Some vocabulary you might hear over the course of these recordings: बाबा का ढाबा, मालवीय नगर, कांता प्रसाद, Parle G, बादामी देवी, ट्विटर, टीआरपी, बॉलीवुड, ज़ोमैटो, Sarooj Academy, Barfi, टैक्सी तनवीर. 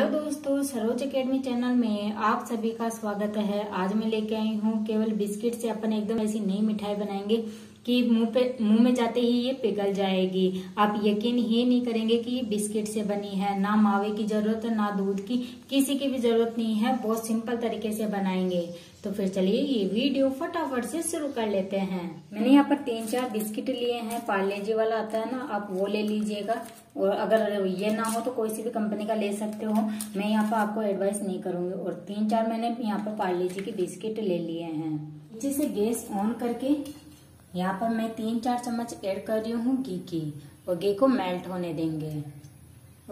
Hello दोस्तों, Saroj academy channel में आप सभी का स्वागत है। आज मैं लेके आई हूँ केवल बिस्किट से अपन एकदम ऐसी नई मिठाई बनाएंगे कि मुंह में जाते ही ये पिघल जाएगी। आप यकीन ही नहीं करेंगे कि ये बिस्किट से बनी है। ना मावे की जरूरत है, ना दूध की, किसी की भी जरूरत नहीं है। बहुत सिंपल तरीके से बनाएंगे। तो फिर चलिए ये वीडियो फटाफट से शुरू कर लेते हैं। मैंने यहाँ पर 3-4 बिस्किट लिए हैं। पार्ले जी वाला आता है ना, आप वो ले लीजिएगा, और अगर ये ना हो तो कोई सी भी कंपनी का ले सकते हो। मैं यहाँ पर आपको एडवाइस नहीं करूंगी। और 3-4 मैंने यहाँ पर पार्ले जी के बिस्किट ले लिए हैं। अच्छे से गैस ऑन करके यहाँ पर मैं 3-4 चम्मच ऐड कर रही हूँ घी की, और घी को मेल्ट होने देंगे।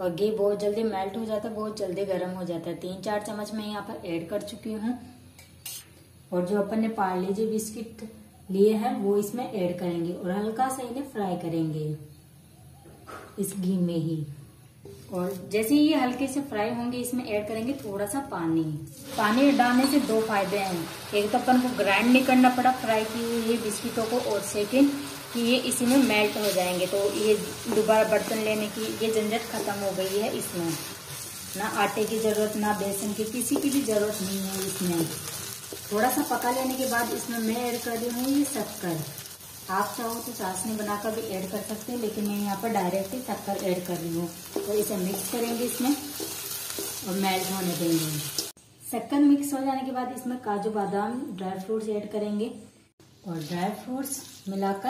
और घी बहुत जल्दी मेल्ट हो जाता है, बहुत जल्दी गर्म हो जाता है। 3-4 चम्मच मैं यहाँ पर ऐड कर चुकी हूँ। और जो अपन ने पार्ले जी बिस्किट लिए हैं वो इसमें ऐड करेंगे और हल्का सा इन्हें फ्राई करेंगे इस घी में ही। और जैसे ही ये हल्के से फ्राई होंगे इसमें ऐड करेंगे थोड़ा सा पानी। पानी डालने से 2 फायदे हैं। एक तो अपन को ग्राइंड नहीं करना पड़ा फ्राई की हुई ये बिस्किटों को, और सेकेंड कि ये इसी में मेल्ट हो जाएंगे। तो ये दोबारा बर्तन लेने की ये झंझट खत्म हो गई है। इसमें ना आटे की जरूरत, ना बेसन की, किसी की भी जरूरत नहीं है। इसमें थोड़ा सा पका लेने के बाद इसमें मैं ऐड कर रही हूँ ये शक्कर। आप चाहो तो चाशनी बनाकर भी ऐड कर सकते हैं, लेकिन मैं यहाँ पर डायरेक्ट ही शक्कर ऐड कर रही हूँ। तो इसे मिक्स करेंगे इसमें और मेल्ट होने देंगे। शक्कर मिक्स हो जाने के बाद इसमें काजू बादाम, ड्राई फ्रूट्स ऐड करेंगे। और ड्राई फ्रूट्स मिलाकर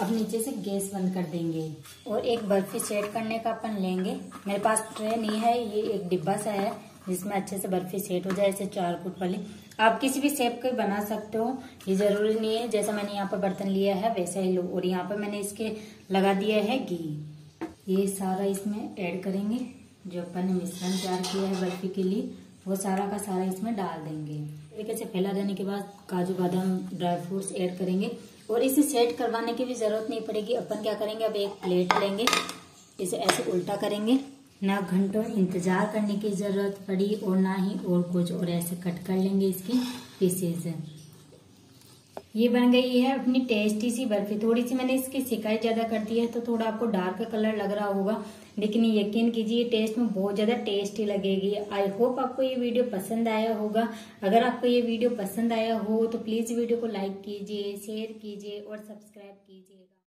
अब नीचे से गैस बंद कर देंगे। और एक बर्फी सेट करने का अपन लेंगे। मेरे पास ट्रे नहीं है, ये एक डिब्बा सा है जिसमें अच्छे से बर्फी सेट हो जाए। ऐसे 4 फुट वाली आप किसी भी शेप के बना सकते हो, ये जरूरी नहीं है। जैसा मैंने यहाँ पर बर्तन लिया है वैसा ही लो। और यहाँ पर मैंने इसके लगा दिया है घी। ये सारा इसमें ऐड करेंगे, जो अपन ने मिश्रण तैयार किया है बर्फी के लिए वो सारा का सारा इसमें डाल देंगे। तरीके से फैला देने के बाद काजू बादाम, ड्राई फ्रूट्स ऐड करेंगे। और इसे सेट करवाने की भी जरूरत नहीं पड़ेगी। अपन क्या करेंगे, अब एक प्लेट लेंगे, इसे ऐसे उल्टा करेंगे। ना घंटों इंतजार करने की जरूरत पड़ी और ना ही और कुछ। और ऐसे कट कर लेंगे इसके पीसेस। ये बन गई है अपनी टेस्टी सी बर्फी। थोड़ी सी मैंने इसकी सिकाई ज्यादा कर दी है, तो थोड़ा आपको डार्क कलर लग रहा होगा, लेकिन यकीन कीजिए टेस्ट में बहुत ज्यादा टेस्टी लगेगी। आई होप आपको ये वीडियो पसंद आया होगा। अगर आपको ये वीडियो पसंद आया हो तो प्लीज वीडियो को लाइक कीजिए, शेयर कीजिए और सब्सक्राइब कीजिए।